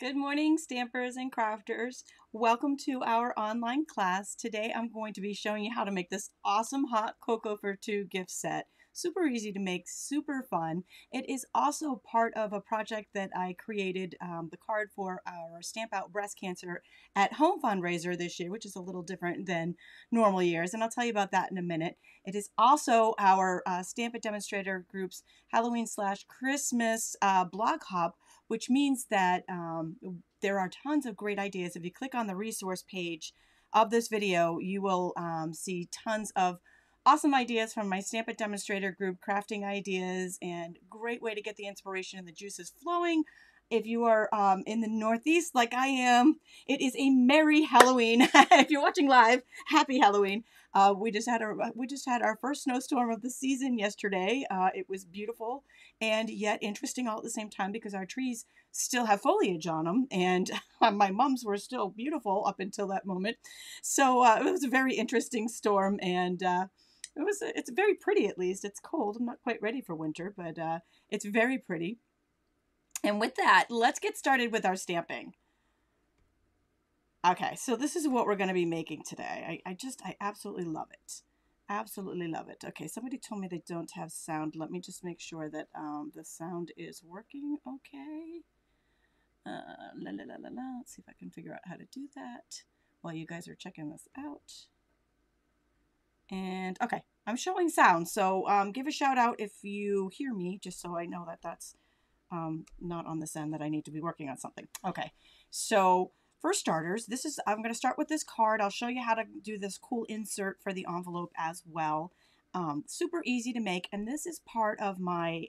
Good morning, stampers and crafters. Welcome to our online class. Today I'm going to be showing you how to make this awesome hot cocoa for two gift set. Super easy to make, super fun. It is also part of a project that I created the card for our Stamp Out Breast Cancer at Home fundraiser this year, which is a little different than normal years. And I'll tell you about that in a minute. It is also our Stamp It Demonstrator Group's Halloween/Christmas blog hop, which means that there are tons of great ideas. If you click on the resource page of this video, you will see tons of awesome ideas from my Stamp It Demonstrator Group, crafting ideas, and great way to get the inspiration and the juices flowing. If you are in the Northeast like I am, it is a Merry Halloween. If you're watching live, Happy Halloween. We just had our first snowstorm of the season yesterday. It was beautiful and yet interesting all at the same time because our trees still have foliage on them, and my mums were still beautiful up until that moment. So it was a very interesting storm, and it's very pretty. At least it's cold. I'm not quite ready for winter, but it's very pretty. And with that, let's get started with our stamping. Okay, so this is what we're going to be making today. I absolutely love it. Absolutely love it. Okay, somebody told me they don't have sound. Let me just make sure that the sound is working okay. Let's see if I can figure out how to do that while you guys are checking this out. And okay, I'm showing sound, so give a shout out if you hear me, just so I know that that's not on this end, that I need to be working on something. Okay, so for starters, I'm going to start with this card. I'll show you how to do this cool insert for the envelope as well. Super easy to make, and this is part of my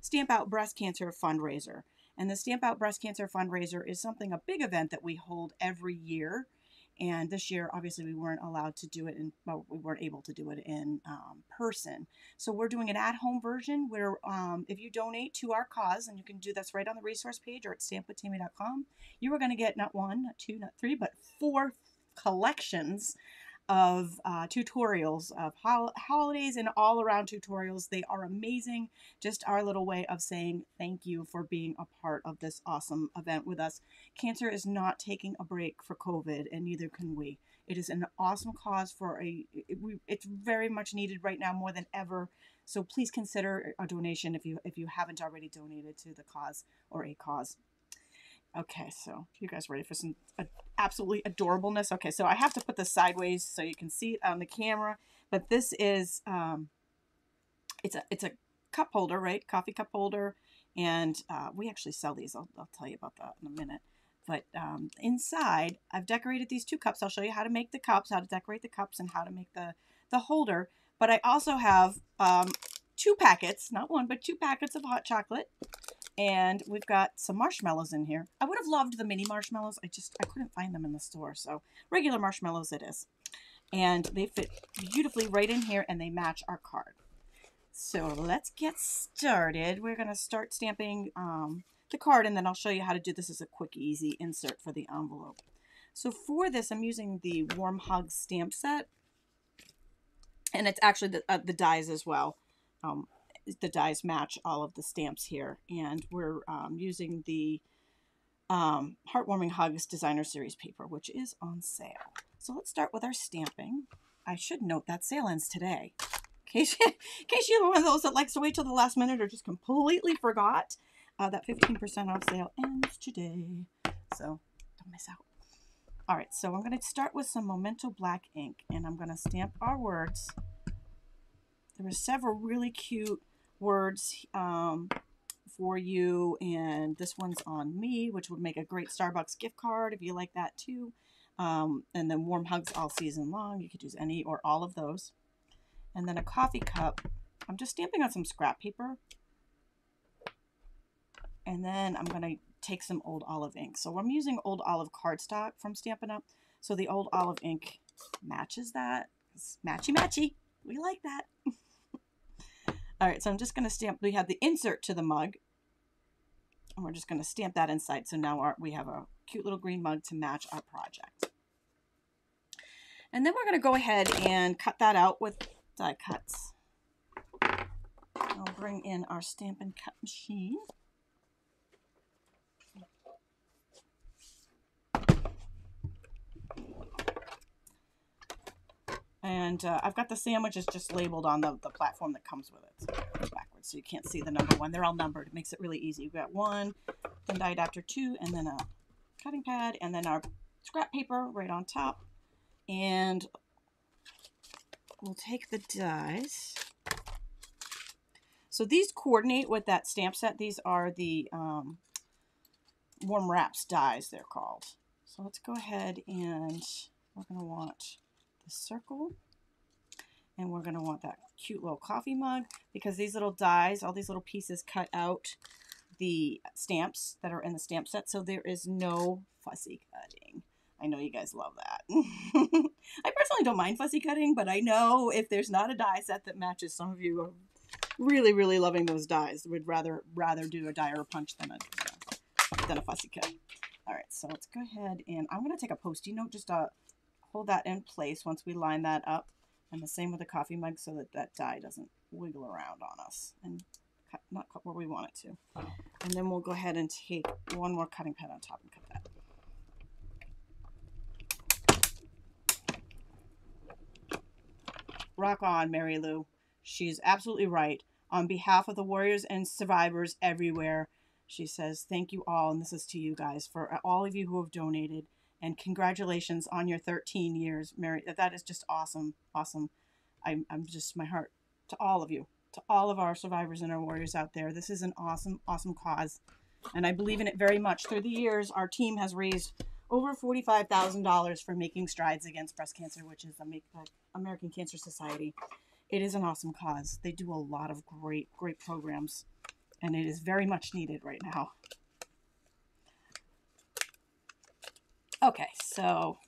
Stamp Out Breast Cancer fundraiser. And the Stamp Out Breast Cancer fundraiser is a big event that we hold every year. And this year, obviously, we weren't allowed to do it, we weren't able to do it in person. So we're doing an at-home version where if you donate to our cause, and you can do this right on the resource page or at stampwithtami.com, you are going to get not one, not two, not three, but four collections of tutorials, of holidays and all-around tutorials. They are amazing. Just our little way of saying thank you for being a part of this awesome event with us. Cancer is not taking a break for COVID, and neither can we. It is an awesome cause for it's very much needed right now more than ever. So please consider a donation if you haven't already donated to the cause or a cause. Okay, so you guys ready for some absolutely adorableness? Okay, so I have to put this sideways so you can see it on the camera, but this is, it's a cup holder, right? Coffee cup holder, and we actually sell these. I'll tell you about that in a minute. But inside, I've decorated these two cups. I'll show you how to make the cups, how to decorate the cups, and how to make the holder. But I also have two packets, not one, but two packets of hot chocolate. And we've got some marshmallows in here. I would have loved the mini marshmallows. I couldn't find them in the store. So regular marshmallows it is. And they fit beautifully right in here, and they match our card. So let's get started. We're going to start stamping the card, and then I'll show you how to do this as a quick, easy insert for the envelope. So for this, I'm using the Warm Hugs stamp set. And it's actually the dies as well. The dies match all of the stamps here, and we're using the Heartwarming Hugs Designer Series paper, which is on sale. So let's start with our stamping. I should note that sale ends today. In case you're one of those that likes to wait till the last minute or just completely forgot, that 15% off sale ends today. So don't miss out. All right, so I'm going to start with some Memento black ink, and I'm going to stamp our words. There are several really cute words for you, and this one's on me, which would make a great Starbucks gift card if you like that too. And then warm hugs all season long. You could use any or all of those. And then a coffee cup. I'm just stamping on some scrap paper. And then I'm going to take some old olive ink. So I'm using old olive cardstock from Stampin' Up. So the old olive ink matches that. It's matchy matchy. We like that. All right, so I'm just going to stamp. We have the insert to the mug, and we're just going to stamp that inside. So now we have a cute little green mug to match our project. And then we're going to go ahead and cut that out with die cuts. I'll bring in our stamp and cut machine. And I've got the sandwiches just labeled on the platform that comes with it. So it's backwards, so you can't see the number one. They're all numbered. It makes it really easy. We've got one, then die adapter two, and then a cutting pad, and then our scrap paper right on top. And we'll take the dies. So these coordinate with that stamp set. These are the Warm Wraps dies, they're called. So let's go ahead and we're going to want the circle, and we're going to want that cute little coffee mug, because these little dies, all these little pieces cut out the stamps that are in the stamp set, so there is no fussy cutting. I know you guys love that. I personally don't mind fussy cutting, but I know if there's not a die set that matches, some of you are really, really loving those dies. Would rather do a die or a punch than a fussy cut. All right, so let's go ahead and I'm going to take a Post-it note, just to hold that in place once we line that up. And the same with the coffee mug, so that that die doesn't wiggle around on us and cut, not cut where we want it to. Oh. And then we'll go ahead and take one more cutting pad on top and cut that. Rock on, Mary Lou. She's absolutely right. On behalf of the warriors and survivors everywhere, she says, thank you all. And this is to you guys, for all of you who have donated. And congratulations on your 13 years, Mary. That is just awesome. Awesome. I'm just, my heart to all of you, to all of our survivors and our warriors out there. This is an awesome, awesome cause. And I believe in it very much. Through the years, our team has raised over $45,000 for Making Strides Against Breast Cancer, which is the American Cancer Society. It is an awesome cause. They do a lot of great, great programs, and it is very much needed right now. Okay, so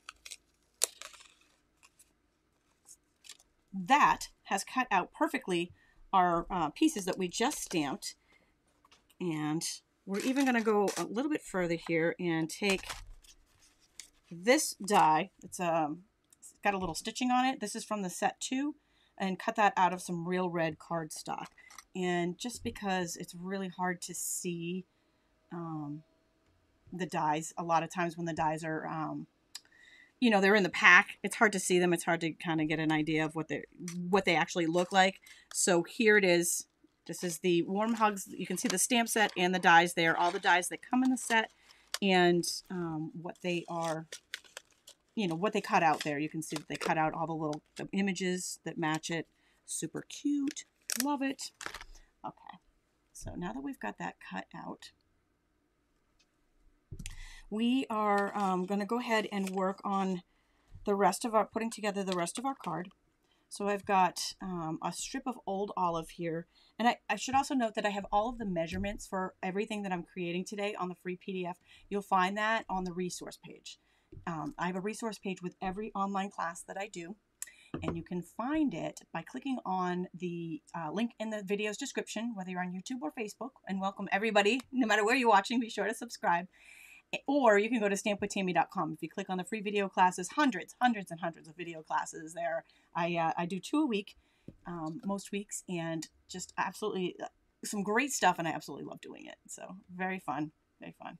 that has cut out perfectly our pieces that we just stamped. And we're even going to go a little bit further here and take this die. It's got a little stitching on it. This is from the set 2, and cut that out of some real red cardstock. And just because it's really hard to see the dies, a lot of times when the dies are, you know, they're in the pack, it's hard to see them. It's hard to kind of get an idea of what they actually look like. So here it is. This is the Warm Hugs. You can see the stamp set and the dies there, all the dies that come in the set, and what they are, you know, what they cut out there. You can see that they cut out all the little images that match it. Super cute. Love it. Okay. So now that we've got that cut out, we are going to go ahead and work on the rest of our, putting together the rest of our card. So I've got a strip of old olive here. And I should also note that I have all of the measurements for everything that I'm creating today on the free PDF. You'll find that on the resource page. I have a resource page with every online class that I do, and you can find it by clicking on the link in the video's description, whether you're on YouTube or Facebook. And welcome everybody, no matter where you're watching, be sure to subscribe. Or you can go to stampwithtami.com. If you click on the free video classes, hundreds and hundreds of video classes there. I do 2 a week, most weeks, and just absolutely some great stuff, and I absolutely love doing it. So very fun, very fun.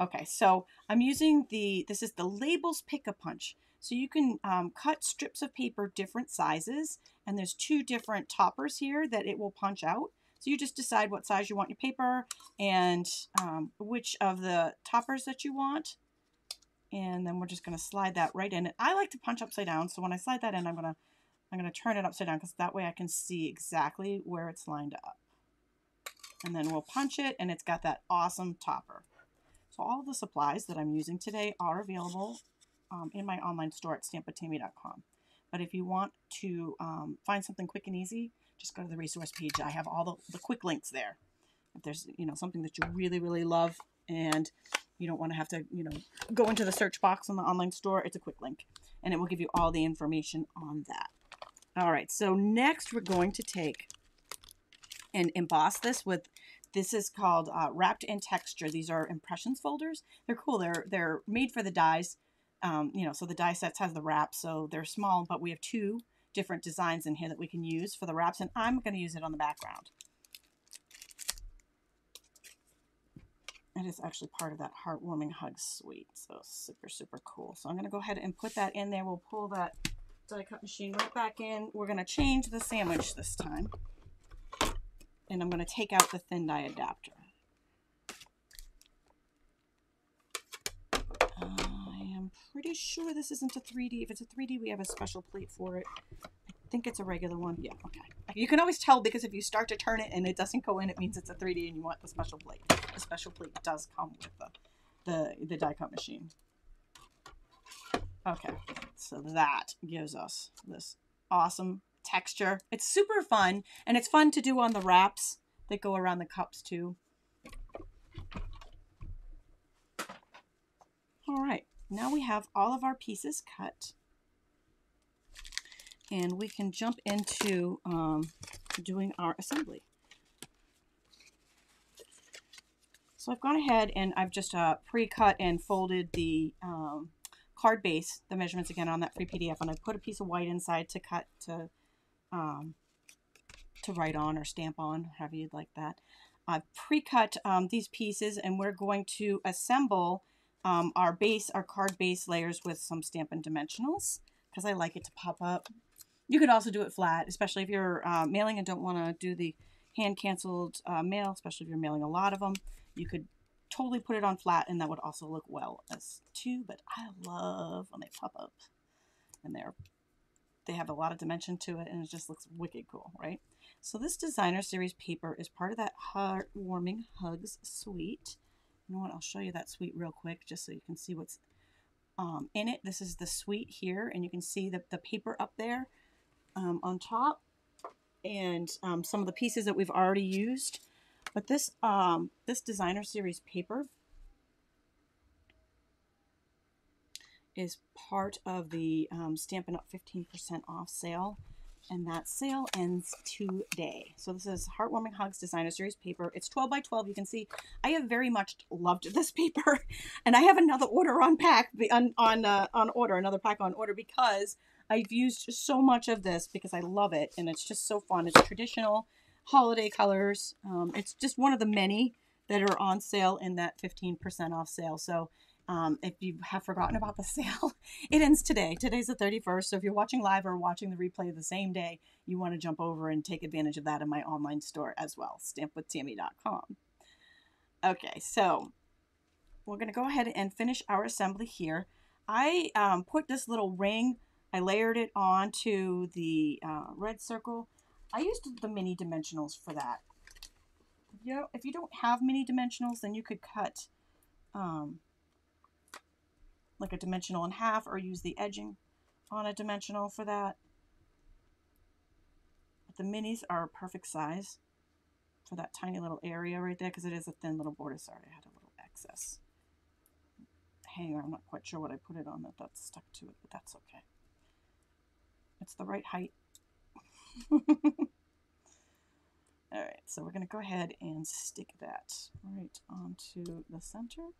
Okay, so I'm using this is the Labels Pick-a-Punch. So you can cut strips of paper different sizes, and there's 2 different toppers here that it will punch out. So you just decide what size you want your paper and which of the toppers that you want. And then we're just gonna slide that right in. And I like to punch upside down, so when I slide that in, I'm gonna turn it upside down, because that way I can see exactly where it's lined up. And then we'll punch it, and it's got that awesome topper. So all the supplies that I'm using today are available in my online store at stampwithtami.com. But if you want to find something quick and easy, just go to the resource page. I have all the quick links there. If there's, you know, something that you really, really love and you don't want to have to, you know, go into the search box on the online store, it's a quick link. And it will give you all the information on that. All right, so next we're going to take and emboss this with, this is called Wrapped in Texture. These are impressions folders. They're cool. They're made for the dies. You know, so the die sets have the wrap, so they're small, but we have 2 different designs in here that we can use for the wraps, and I'm going to use it on the background. It is actually part of that Heartwarming Hugs Suite, so super, super cool. So I'm going to go ahead and put that in there. We'll pull that die cut machine right back in. We're going to change the sandwich this time. And I'm going to take out the thin die adapter. I am pretty sure this isn't a 3D. If it's a 3D, we have a special plate for it. I think it's a regular one. Yeah, okay. You can always tell because if you start to turn it and it doesn't go in, it means it's a 3D and you want the special plate. The special plate does come with the die cut machine. Okay, so that gives us this awesome texture. It's super fun, and it's fun to do on the wraps that go around the cups too. All right, now we have all of our pieces cut, and we can jump into doing our assembly. So I've gone ahead and I've just pre-cut and folded the card base, the measurements again on that free PDF, and I put a piece of white inside to cut to write on or stamp on, however you'd like that. I've pre-cut these pieces, and we're going to assemble our base, our card base layers with some Stampin' Dimensionals, because I like it to pop up. You could also do it flat, especially if you're mailing and don't want to do the hand-canceled mail, especially if you're mailing a lot of them. You could totally put it on flat, and that would also look well as too, but I love when they pop up, and they have a lot of dimension to it, and it just looks wicked cool, right? So this Designer Series paper is part of that Heartwarming Hugs Suite. You know what? I'll show you that suite real quick just so you can see what's in it. This is the suite here, and you can see the paper up there on top, and some of the pieces that we've already used. But this this Designer Series paper is part of the Stampin' Up 15% off sale, and that sale ends today. So this is Heartwarming Hugs Designer Series paper. It's 12 by 12. You can see I have very much loved this paper, and I have another order on pack on order because I've used so much of this because I love it, and it's just so fun. It's traditional holiday colors. It's just one of the many that are on sale in that 15% off sale. So if you have forgotten about the sale, it ends today. Today's the 31st. So if you're watching live or watching the replay the same day, you want to jump over and take advantage of that in my online store as well, stampwithtami.com. Okay, so we're going to go ahead and finish our assembly here. I put this little ring, I layered it onto the red circle. I used the mini dimensionals for that. You know, if you don't have mini dimensionals, then you could cut like a dimensional in half or use the edging on a dimensional for that. But the minis are a perfect size for that tiny little area right there because it is a thin little border. Sorry, I had a little excess hanger. I'm not quite sure what I put it on that's stuck to it, but that's okay. It's the right height. All right, so we're going to go ahead and stick that right onto the center.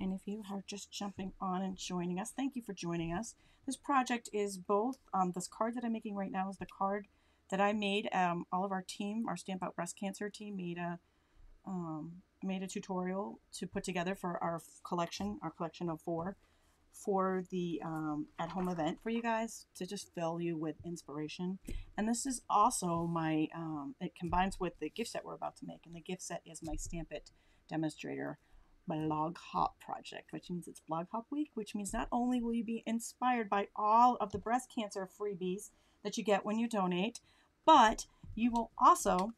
And if you are just jumping on and joining us, thank you for joining us. This project is both, this card that I'm making right now is the card that I made. All of our team, our Stamp Out Breast Cancer team made a tutorial to put together for our collection of four, for the at-home event for you guys to just fill you with inspiration. And this is also my, it combines with the gift set we're about to make. And the gift set is my Stamp It Demonstrator Blog Hop project, which means it's Blog Hop Week, which means not only will you be inspired by all of the breast cancer freebies that you get when you donate, but you will also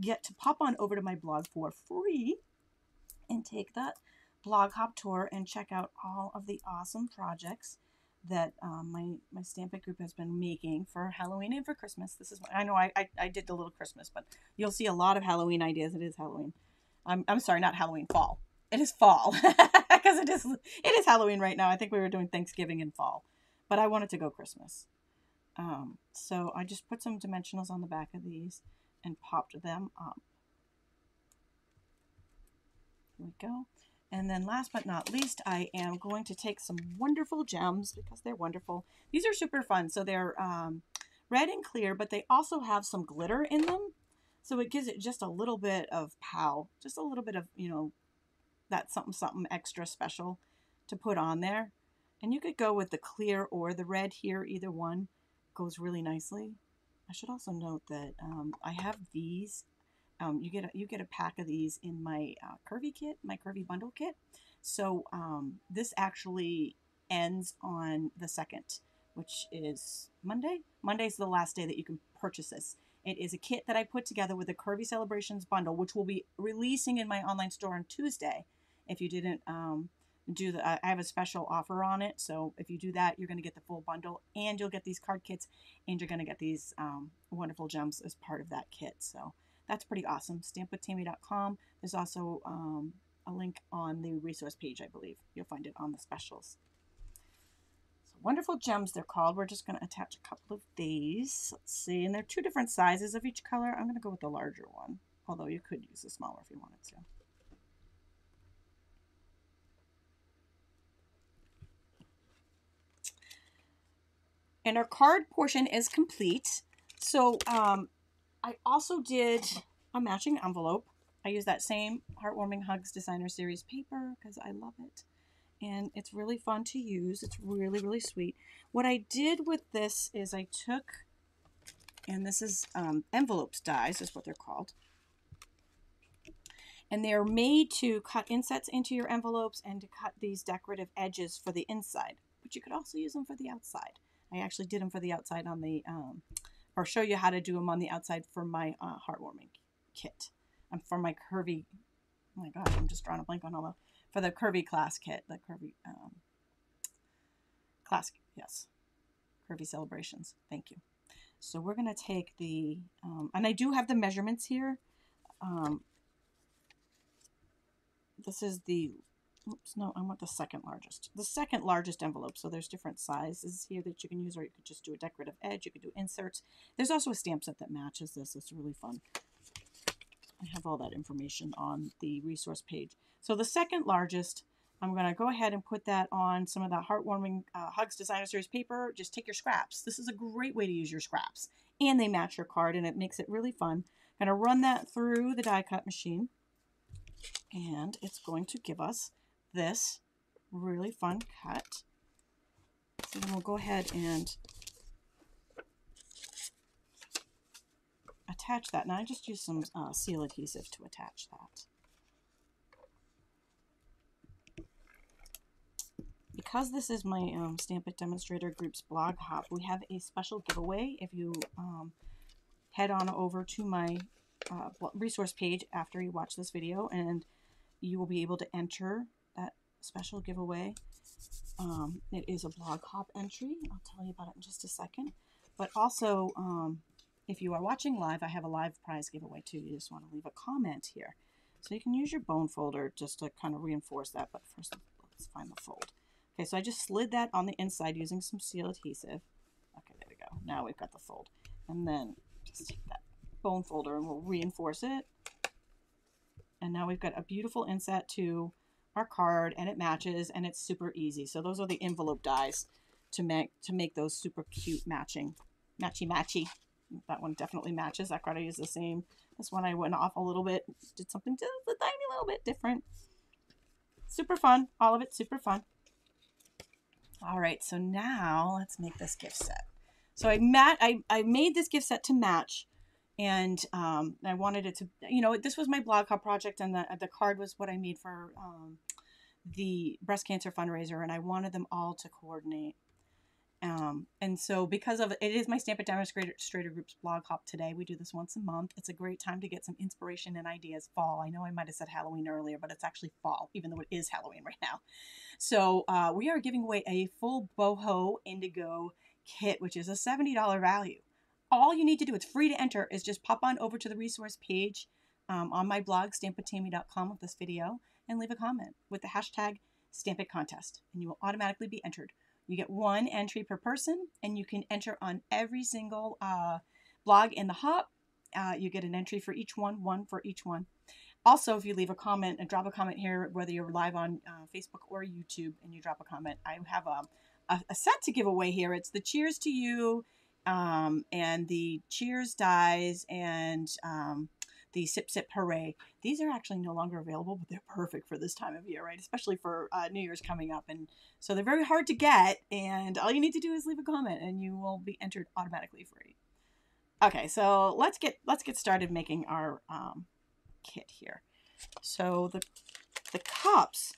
get to pop on over to my blog for free and take that blog hop tour and check out all of the awesome projects that my Stamp It group has been making for Halloween and for Christmas. This is I know I did the little Christmas, but you'll see a lot of Halloween ideas. It is Halloween. I'm sorry, not Halloween, fall. It is fall because it is Halloween right now. I think we were doing Thanksgiving and fall, but I wanted to go Christmas. So I just put some dimensionals on the back of these and popped them up. Here we go. And then last but not least, I am going to take some wonderful gems because they're wonderful. These are super fun. So they're red and clear, but they also have some glitter in them. So it gives it just a little bit of pow, just a little bit of, you know, that something extra special to put on there. And you could go with the clear or the red here, either one goes really nicely. I should also note that I have these. You get a pack of these in my Curvy kit, my Curvy bundle kit. So this actually ends on the 2nd, which is Monday. Monday's the last day that you can purchase this. It is a kit that I put together with the Curvy Celebrations bundle, which will be releasing in my online store on Tuesday. If you didn't do the, I have a special offer on it. So if you do that, you're going to get the full bundle, and you'll get these card kits, and you're going to get these wonderful gems as part of that kit. So that's pretty awesome. Stampwithtami.com. There's also a link on the resource page, I believe. You'll find it on the specials. So wonderful gems, they're called. We're just going to attach a couple of these. Let's see. And they're two different sizes of each color. I'm going to go with the larger one, although you could use the smaller if you wanted to. And our card portion is complete. So I also did a matching envelope. I used that same Heartwarming Hugs Designer Series paper because I love it. And it's really fun to use. It's really, really sweet. What I did with this is I took, and this is envelopes dies is what they're called. And they're made to cut insets into your envelopes and to cut these decorative edges for the inside. But you could also use them for the outside. I actually did them for the outside on the... or show you how to do them on the outside for my Heartwarming kit. And for my Curvy, oh my gosh, I'm just drawing a blank on all the, for the Curvy class kit, the Curvy class, yes, Curvy Celebrations, thank you. So we're gonna take the, and I do have the measurements here. This is the, oops, no, I want the 2nd largest envelope. So there's different sizes here that you can use, or you could just do a decorative edge. You could do inserts. There's also a stamp set that matches this. It's really fun. I have all that information on the resource page. So the 2nd largest, I'm going to go ahead and put that on some of the Heartwarming Hugs Designer Series paper. Just take your scraps. This is a great way to use your scraps, and they match your card, and it makes it really fun. I'm going to run that through the die cut machine, and it's going to give us this really fun cut. So then we'll go ahead and attach that. Now I just use some seal adhesive to attach that. Because this is my Stamp It Demonstrator Group's blog hop, we have a special giveaway. If you head on over to my resource page after you watch this video, and you will be able to enter that special giveaway. It is a blog hop entry. I'll tell you about it in just a second. But also, if you are watching live, I have a live prize giveaway too. You just want to leave a comment here. So you can use your bone folder just to kind of reinforce that. But first, let's find the fold. Okay, so I just slid that on the inside using some seal adhesive. Okay, there we go. Now we've got the fold. And then just take that bone folder and we'll reinforce it. And now we've got a beautiful inset to our card, and it matches, and it's super easy. So those are the envelope dies to make those super cute matchy. That one definitely matches. That card I use the same. This one I went off a little bit, did something just a tiny little bit different. Super fun. All of it super fun. All right, so now let's make this gift set. So I made this gift set to match. And I wanted it to, you know, this was my blog hop project, and the card was what I made for the breast cancer fundraiser, and I wanted them all to coordinate. And so because of it is my Stamp It Demonstrator Group's blog hop today. We do this once a month. It's a great time to get some inspiration and ideas. Fall. I know I might have said Halloween earlier, but it's actually fall, even though it is Halloween right now. So we are giving away a full Boho Indigo kit, which is a $70 value. All you need to do, it's free to enter, is just pop on over to the resource page on my blog, stampwithtami.com, with this video, and leave a comment with the hashtag StampItContest, and you will automatically be entered. You get one entry per person, and you can enter on every single blog in the hop. You get an entry for each one for each one. Also, if you leave a comment and drop a comment here, whether you're live on Facebook or YouTube, and you drop a comment, I have a set to give away here. It's the Cheers to You, and the Cheers dies, and the Sip Sip Hooray. These are actually no longer available, but they're perfect for this time of year, right? Especially for New Year's coming up. And so they're very hard to get, and all you need to do is leave a comment and you will be entered automatically for it. Okay, so let's get started making our kit here. So the cups,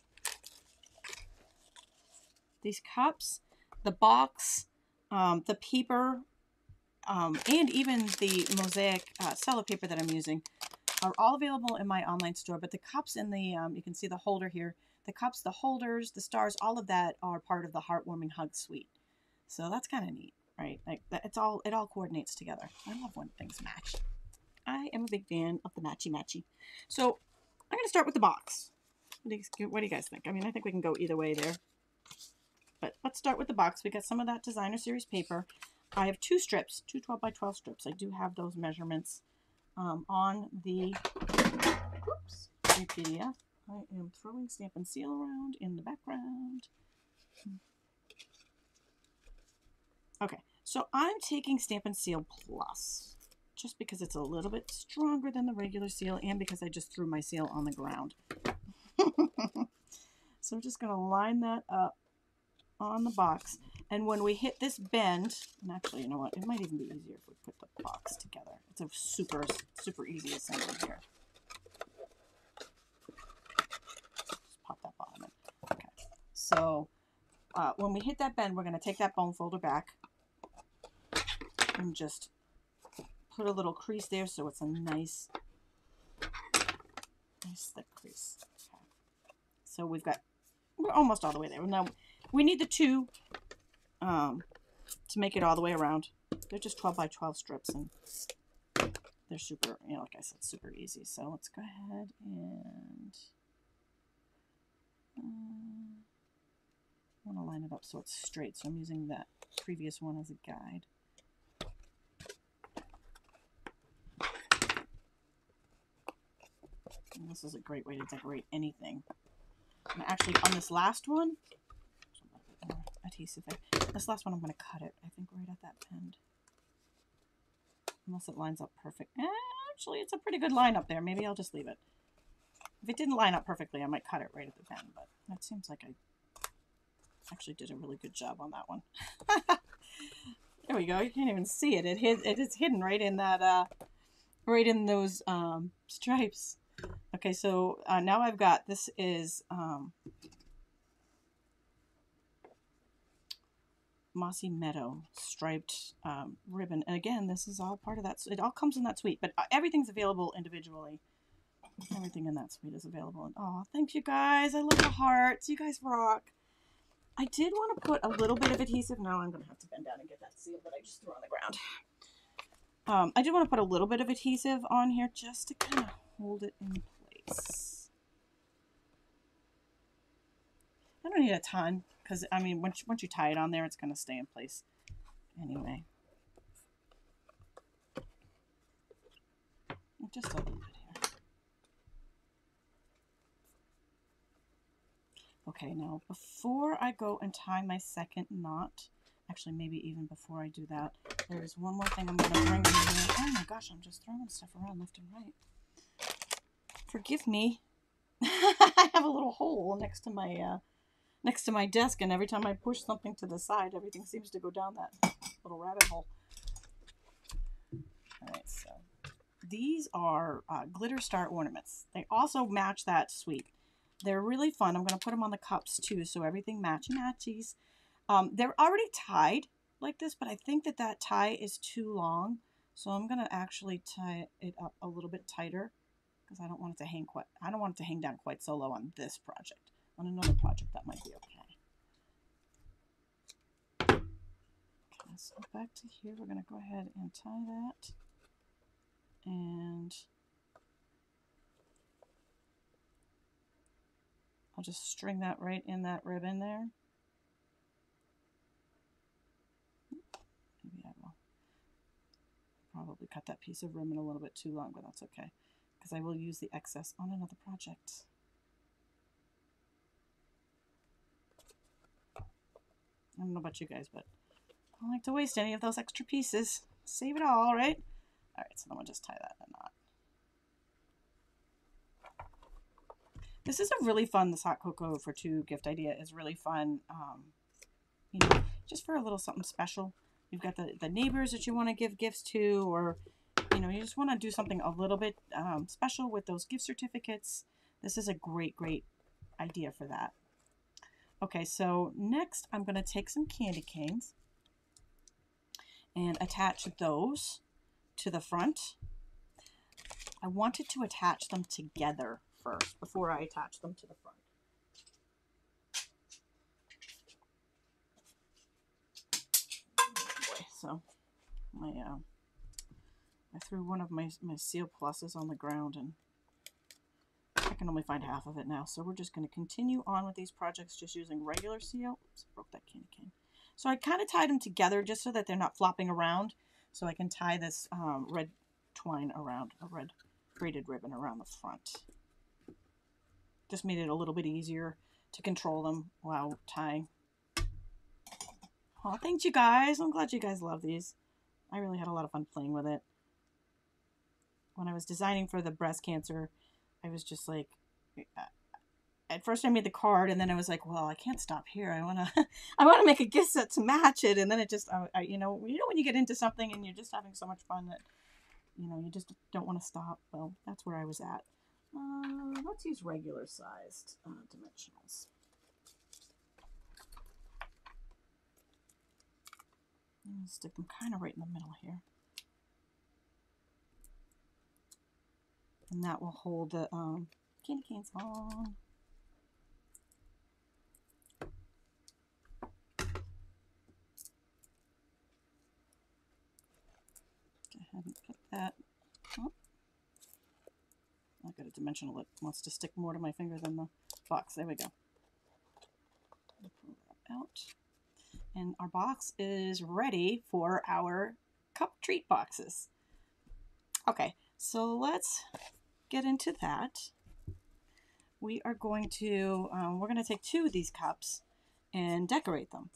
these cups, the box, the paper, and even the mosaic cello paper that I'm using are all available in my online store. But the cups and the, you can see the holder here, the cups, the holders, the stars, all of that are part of the Heartwarming Hugs Suite. So that's kind of neat, right? Like it all coordinates together. I love when things match. I am a big fan of the matchy-matchy. So I'm going to start with the box. What do you guys think? I mean, I think we can go either way there. But let's start with the box. We got some of that Designer Series paper. I have two strips, two 12 by 12 strips. I do have those measurements on the PDF. I am throwing Stamp and Seal around in the background. Okay, so I'm taking Stamp and Seal Plus just because it's a little bit stronger than the regular seal and because I just threw my seal on the ground. So I'm just going to line that up on the box, and when we hit this bend, and actually, you know what, it might even be easier if we put the box together. It's a super easy assembly here. Just pop that bottom in. Okay, so when we hit that bend, we're going to take that bone folder back and just put a little crease there so it's a nice thick crease. Okay. So we're almost all the way there. Now we need the two to make it all the way around. They're just 12 by 12 strips, and they're super, you know, like I said, super easy. So let's go ahead and I want to line it up so it's straight. So I'm using that previous one as a guide. And this is a great way to decorate anything. And actually, on this last one, adhesive thing. This last one, I'm going to cut it, I think, right at that bend. Unless it lines up perfect. Actually, it's a pretty good line up there. Maybe I'll just leave it. If it didn't line up perfectly, I might cut it right at the bend, but that seems like I actually did a really good job on that one. There we go. You can't even see it. It is hidden right in that, right in those stripes. Okay, so now I've got, this is Mossy Meadow striped ribbon, and again, this is all part of that. It all comes in that suite, but everything's available individually. Everything in that suite is available. And oh, thank you guys! I love the hearts. You guys rock. I did want to put a little bit of adhesive. Now I'm going to have to bend down and get that seal that I just threw on the ground. I did want to put a little bit of adhesive on here just to kind of hold it in place. I don't need a ton, because I mean, once you tie it on there, it's going to stay in place anyway. Just a little bit here. Okay, now before I go and tie my second knot, actually maybe even before I do that, there is one more thing I'm going to bring in here. Oh my gosh, I'm just throwing stuff around left and right. Forgive me. I have a little hole next to my desk, and every time I push something to the side, everything seems to go down that little rabbit hole. All right, so these are glitter star ornaments. They also match that suite. They're really fun. I'm going to put them on the cups too, so everything matchy-matchies. They're already tied like this, but I think that that tie is too long, so I'm going to actually tie it up a little bit tighter because I don't want it to hang quite. I don't want it to hang down quite so low on this project. On another project, that might be okay. Okay, so back to here, we're going to go ahead and tie that, and I'll just string that right in that ribbon there. Maybe I will probably cut that piece of ribbon a little bit too long, but that's okay because I will use the excess on another project. I don't know about you guys, but I don't like to waste any of those extra pieces. Save it all, right? All right, so then we'll just tie that in a knot. This is a really fun, this hot cocoa for two gift idea is really fun. You know, just for a little something special. You've got the neighbors that you want to give gifts to, or, you know, you just want to do something a little bit special with those gift certificates. This is a great, great idea for that. Okay, so next I'm going to take some candy canes and attach those to the front. I wanted to attach them together first before I attach them to the front. So I threw one of my Seal Pluses on the ground and I can only find half of it now. So we're just going to continue on with these projects just using regular Seal. Oops, I broke that candy cane. So I kind of tied them together just so that they're not flopping around. So I can tie this red twine around, a red braided ribbon around the front. Just made it a little bit easier to control them while tying. Oh, thanks you guys. I'm glad you guys love these. I really had a lot of fun playing with it. When I was designing for the breast cancer, I was just like, at first I made the card and then I was like, well, I can't stop here. I want to make a gift set to match it. And then it just, you know, when you get into something and you're just having so much fun that, you know, you just don't want to stop. Well, that's where I was at. Let's use regular sized dimensionals. I'm going to stick them kind of right in the middle here. And that will hold the candy canes on. Go ahead and put that up. I've got a dimensional that wants to stick more to my finger than the box. There we go. Pull that out. And our box is ready for our cup treat boxes. Okay, so let's get into that. We are going to, we're going to take two of these cups and decorate them.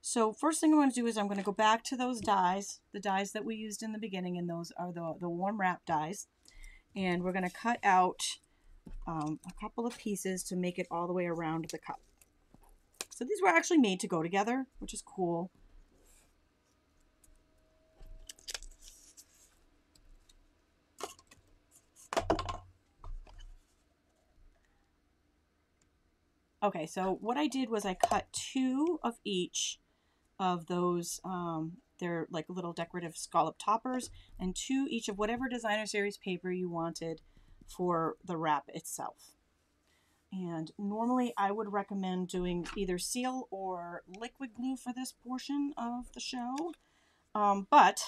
So first thing I'm going to do is I'm going to go back to those dies, the dies that we used in the beginning, and those are the warm wrap dies. And we're going to cut out a couple of pieces to make it all the way around the cup. So these were actually made to go together, which is cool. Okay, so what I did was I cut two of each of those, they're like little decorative scallop toppers, and two each of whatever designer series paper you wanted for the wrap itself. And normally I would recommend doing either seal or liquid glue for this portion of the show. But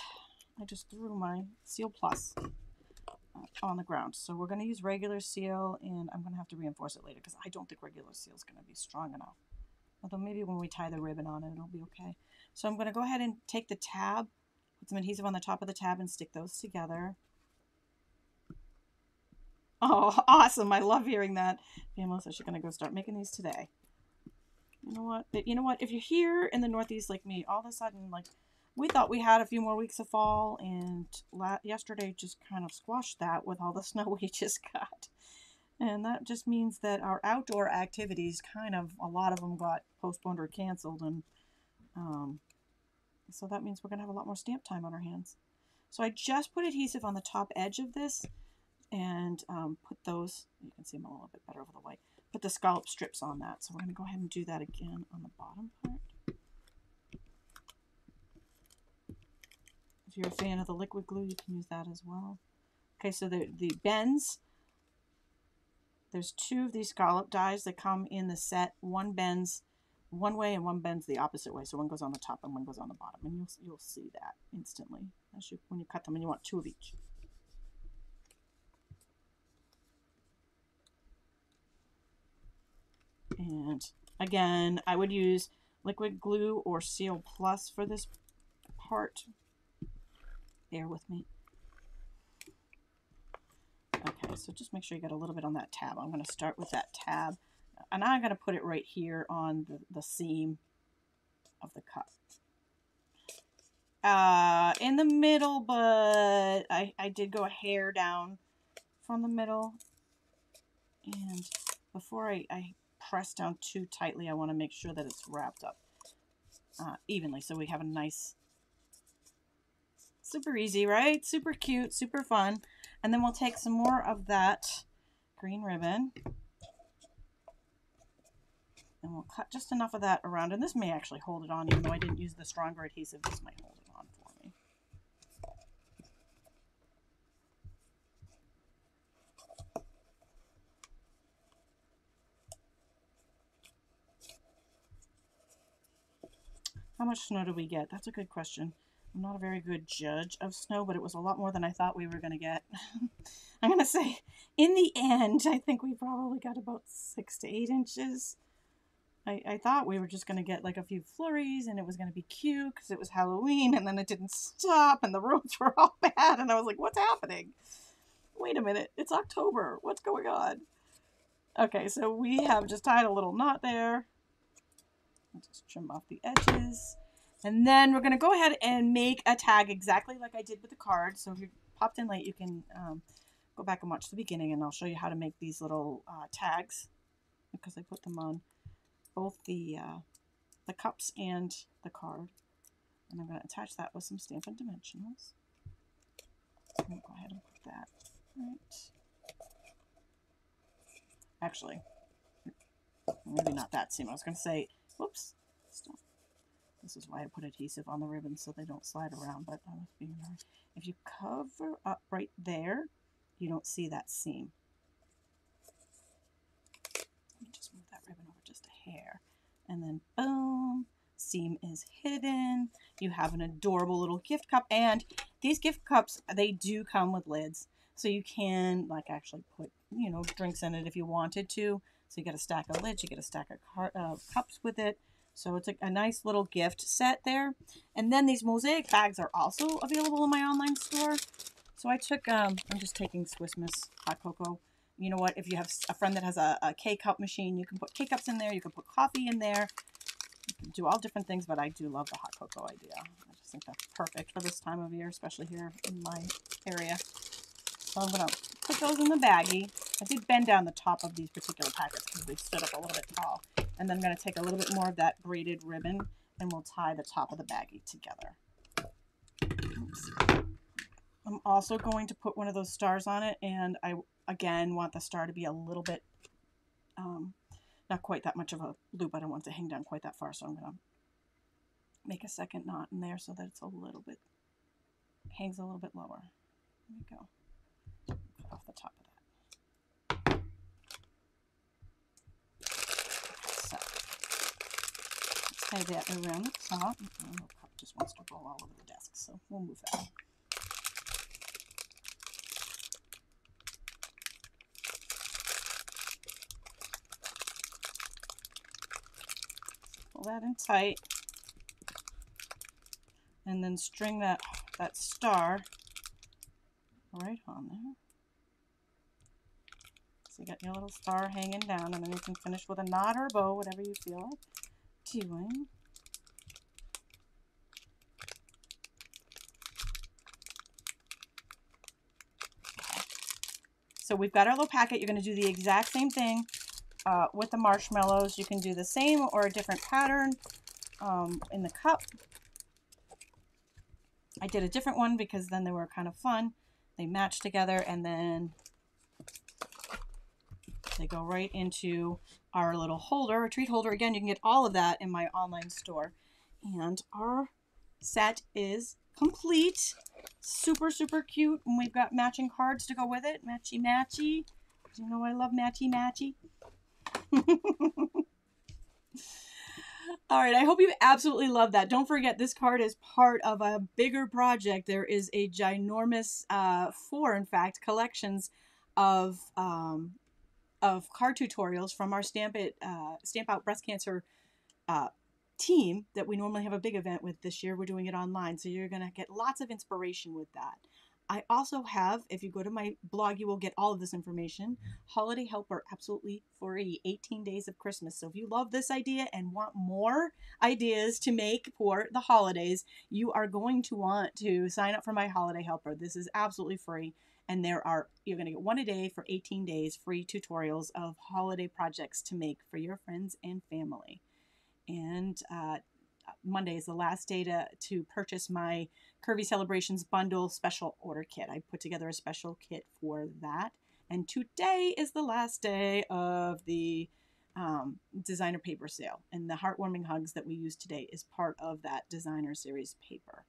I just threw my Seal Plus on the ground. So we're going to use regular seal, and I'm going to have to reinforce it later because I don't think regular seal is going to be strong enough. Although maybe when we tie the ribbon on it, it'll be okay. So I'm going to go ahead and take the tab, put some adhesive on the top of the tab and stick those together. Oh, awesome. I love hearing that. Pamela's actually going to go start making these today. You know what? But you know what? If you're here in the Northeast like me, all of a sudden, like, we thought we had a few more weeks of fall, and yesterday just kind of squashed that with all the snow we just got. And that just means that our outdoor activities kind of, a lot of them got postponed or canceled. And so that means we're going to have a lot more stamp time on our hands. So I just put adhesive on the top edge of this. And put those, you can see them a little bit better over the white, put the scallop strips on that. So we're going to go ahead and do that again on the bottom part. If you're a fan of the liquid glue, you can use that as well. Okay, so the bends, there's two of these scallop dies that come in the set. One bends one way and one bends the opposite way. So one goes on the top and one goes on the bottom. And you'll see that instantly as you, when you cut them, and you want two of each. And again, I would use liquid glue or Seal Plus for this part. Bear with me. Okay, so just make sure you get a little bit on that tab. I'm going to start with that tab. And I'm going to put it right here on the seam of the cup. In the middle, but I did go a hair down from the middle. And before I press down too tightly, I want to make sure that it's wrapped up evenly. So we have a nice, super easy, right? Super cute, super fun. And then we'll take some more of that green ribbon. And we'll cut just enough of that around. And this may actually hold it on, even though I didn't use the stronger adhesive. This might hold it on for me. How much snow do we get? That's a good question. I'm not a very good judge of snow, but it was a lot more than I thought we were going to get. I'm going to say, in the end, I think we probably got about 6 to 8 inches. I thought we were just going to get like a few flurries and it was going to be cute because it was Halloween, and then it didn't stop and the roads were all bad and I was like, what's happening? Wait a minute. It's October. What's going on? Okay, so we have just tied a little knot there. I'll just trim off the edges. And then we're going to go ahead and make a tag exactly like I did with the card. So if you popped in late, you can go back and watch the beginning and I'll show you how to make these little tags, because I put them on both the cups and the card. And I'm going to attach that with some Stampin' Dimensionals. So I'm going to go ahead and put that right. Actually, maybe not that seam. I was going to say, whoops, stop. This is why I put adhesive on the ribbon so they don't slide around, but I was being hard. If you cover up right there, you don't see that seam. Let me just move that ribbon over just a hair. And then boom, seam is hidden. You have an adorable little gift cup, and these gift cups, they do come with lids. So you can like actually put, you know, drinks in it if you wanted to. So you get a stack of lids, you get a stack of cups with it. So it's a nice little gift set there. And then these mosaic bags are also available in my online store. So I took, I'm just taking Swiss Miss hot cocoa. You know what, if you have a friend that has a K-cup machine, you can put K-cups in there, you can put coffee in there, you can do all different things, but I do love the hot cocoa idea. I just think that's perfect for this time of year, especially here in my area. So I'm gonna put those in the baggie. I did bend down the top of these particular packets because they stood up a little bit tall. And then I'm going to take a little bit more of that braided ribbon and we'll tie the top of the baggie together. Oops. I'm also going to put one of those stars on it, and I, again, want the star to be a little bit, not quite that much of a loop. I don't want it to hang down quite that far, so I'm going to make a second knot in there so that it's a little bit, hangs a little bit lower. There we go. Cut off the top of that. Tie that around the top. My little cup just wants to roll all over the desk, so we'll move that. Pull that in tight, and then string that star right on there. So you got your little star hanging down, and then you can finish with a knot or a bow, whatever you feel like doing. Okay. So we've got our little packet. You're going to do the exact same thing with the marshmallows. You can do the same or a different pattern in the cup. I did a different one because then they were kind of fun. They match together, and then they go right into our little holder, retreat holder. Again, you can get all of that in my online store. And our set is complete. Super, super cute. And we've got matching cards to go with it. Matchy, matchy. You know I love matchy, matchy. All right, I hope you absolutely love that. Don't forget, this card is part of a bigger project. There is a ginormous, in fact, collections of card tutorials from our Stamp Out Breast Cancer team that we normally have a big event with. This year we're doing it online, so you're going to get lots of inspiration with that. I also have, if you go to my blog, you will get all of this information. Holiday Helper, absolutely free, 18 days of Christmas. So if you love this idea and want more ideas to make for the holidays, you are going to want to sign up for my Holiday Helper. This is absolutely free. And you're going to get one a day for 18 days, free tutorials of holiday projects to make for your friends and family. And Monday is the last day to purchase my Curvy Celebrations bundle special order kit. I put together a special kit for that. And today is the last day of the designer paper sale. And the Heartwarming Hugs that we use today is part of that designer series paper.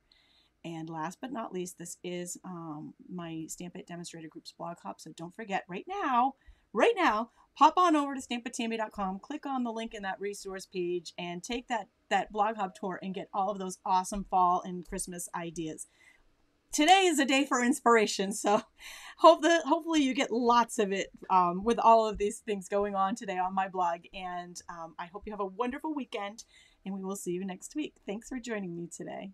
And last but not least, this is my Stamp It Demonstrator Group's blog hop. So don't forget, right now, pop on over to stampwithtami.com, click on the link in that resource page, and take that blog hub tour and get all of those awesome fall and Christmas ideas. Today is a day for inspiration, so hopefully you get lots of it with all of these things going on today on my blog. And I hope you have a wonderful weekend, and we will see you next week. Thanks for joining me today.